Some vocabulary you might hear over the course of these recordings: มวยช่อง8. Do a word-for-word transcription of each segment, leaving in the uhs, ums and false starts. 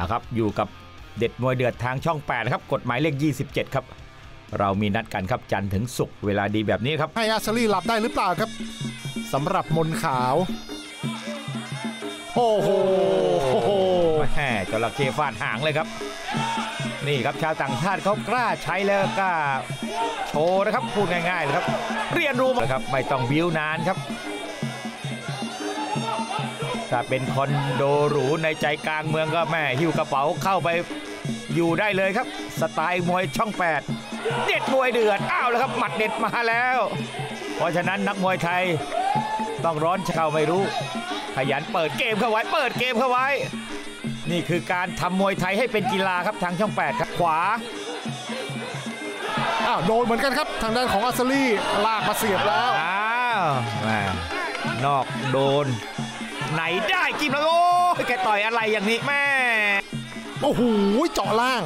อ่ะครับอยู่กับเด็ดมวยเดือดทางช่องแปดนะครับกฎหมายเลขยี่สิบเจ็ดครับเรามีนัดกันครับจันทร์ถึงศุกร์เวลาดีแบบนี้ครับให้อาชลีหลับได้หรือเปล่าครับสำหรับมนขาวโอ้โหแห่จระเข้ฟาดหางเลยครับนี่ครับชาวต่างชาติเขากล้าใช้แล้วกล้าโชว์นะครับพูดง่ายๆเลยครับเรียนรู้มาครับไม่ต้องบิ้วนานครับถ้าเป็นคอนโดหรูในใจกลางเมืองก็แม่หิ้วกระเป๋าเข้าไปอยู่ได้เลยครับสไตล์มวยช่องแปดเด็ดมวยเดือดอ้าวแล้วครับหมัดเด็ดมาแล้วเพราะฉะนั้นนักมวยไทยต้องร้อนเช่าไม่รู้ขยันเปิดเกมเข้าไว้เปิดเกมเข้าไว้นี่คือการทำมวยไทยให้เป็นกีฬาครับทางช่องแปดครับขวาอ้าวโดนเหมือนกันครับทางด้านของอัสลี่ลากมาเสียบแล้วอ้าวนอกโดนไหนได้กินแล้วโอ้แกต่อยอะไรอย่างนี้แม่โอ้โหเจาะล่าง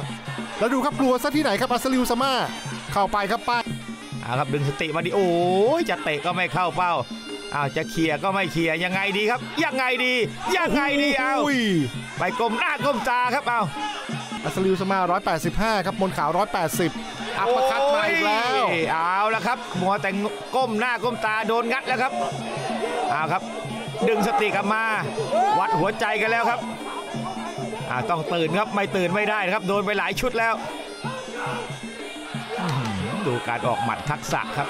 แล้วดูครับกลัวซะที่ไหนครับอัสลิวซาม่าเข้าไปครับป้าอ่าครับดึงสติมาดิโอ้ยจะเตะก็ไม่เข้าเป้าอ้าวจะเคลียร์ก็ไม่เคลียร์ยังไงดีครับยังไงดียังไงดีเอาไปกลมหน้ากลมตาครับเอาอัสลิวซาม่าหนึ่งร้อยแปดสิบห้าครับมนขาวหนึ่งร้อยแปดสิบอัปคัตมาอีกแล้วเอาแล้วครับมัวแต่ก้มหน้าก้มตาโดนงัดแล้วครับอ้าวครับดึงสติกลับมาวัดหัวใจกันแล้วครับอ่าต้องตื่นครับไม่ตื่นไม่ได้ครับโดนไปหลายชุดแล้วดูการออกหมัดทักษะครับ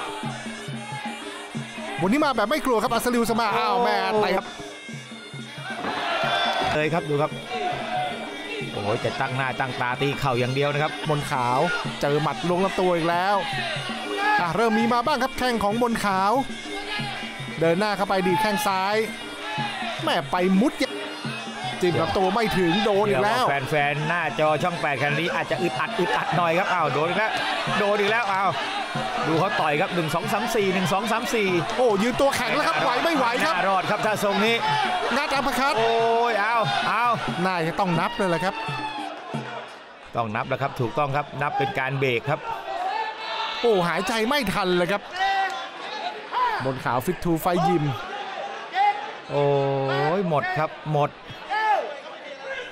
วันนี้มาแบบไม่กลัวครับอัสลิวสมาอ้าวแม่ไปครับเลยครับดูครับโอ้ยจะตั้งหน้าตั้งตาตีเข่าอย่างเดียวนะครับมนขาวเจอหมัดลงลำตัวอีกแล้วอ่าเริ่มมีมาบ้างครับแข้งของมนขาวเดินหน้าเข้าไปดีแข้งซ้ายแม่ไปมุดจิ้มลำตัวไม่ถึงโดนอีกแล้วแฟนๆหน้าจอช่องแปดคันนี้อาจจะอึดอัดอึดอัดหน่อยครับอ้าวโดนอีกแล้วโดนอีกแล้วอ้าวดูเขาต่อยครับหนึ่งสองสามสี่หนึ่งสองสามสี่โอ้ยืนตัวแข็งแล้วครับไหวไม่ไหวครับรอดครับถ้าทรงนี้งัดอัปคัตโอ้ยอ้าวอ้าวน่าจะต้องนับเลยแหละครับต้องนับแล้วครับถูกต้องครับนับเป็นการเบรกครับโอ้หายใจไม่ทันเลยครับบนขาวฟิตทูไฟยิมโอ้ยหมดครับหมด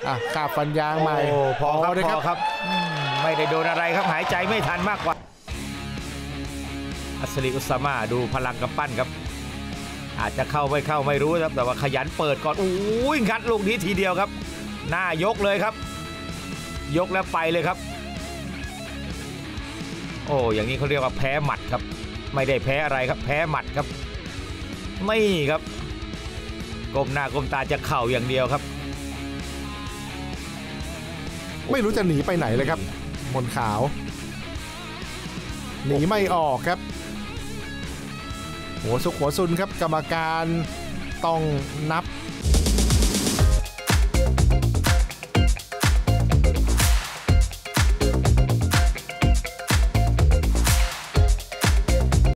อ่ะขาบฟันยางใหม่พอครับพอครับไม่ได้โดนอะไรครับหายใจไม่ทันมากกว่าอัสลิอุสามาดูพลังกำปั้นครับอาจจะเข้าไม่เข้าไม่รู้ครับแต่ว่าขยันเปิดก่อนอุ้ยงัดลูกนี้ทีเดียวครับหน้ายกเลยครับยกแล้วไปเลยครับโอ้อย่างนี้เขาเรียกว่าแพ้หมัดครับไม่ได้แพ้อะไรครับแพ้หมัดครับไม่ครับก้มหน้าก้มตาจะเข่าอย่างเดียวครับไม่รู้จะหนีไปไหนเลยครับมนขาวหนีไม่ออกครับหัวสุขหัวซุนครับกรรมการต้องนับ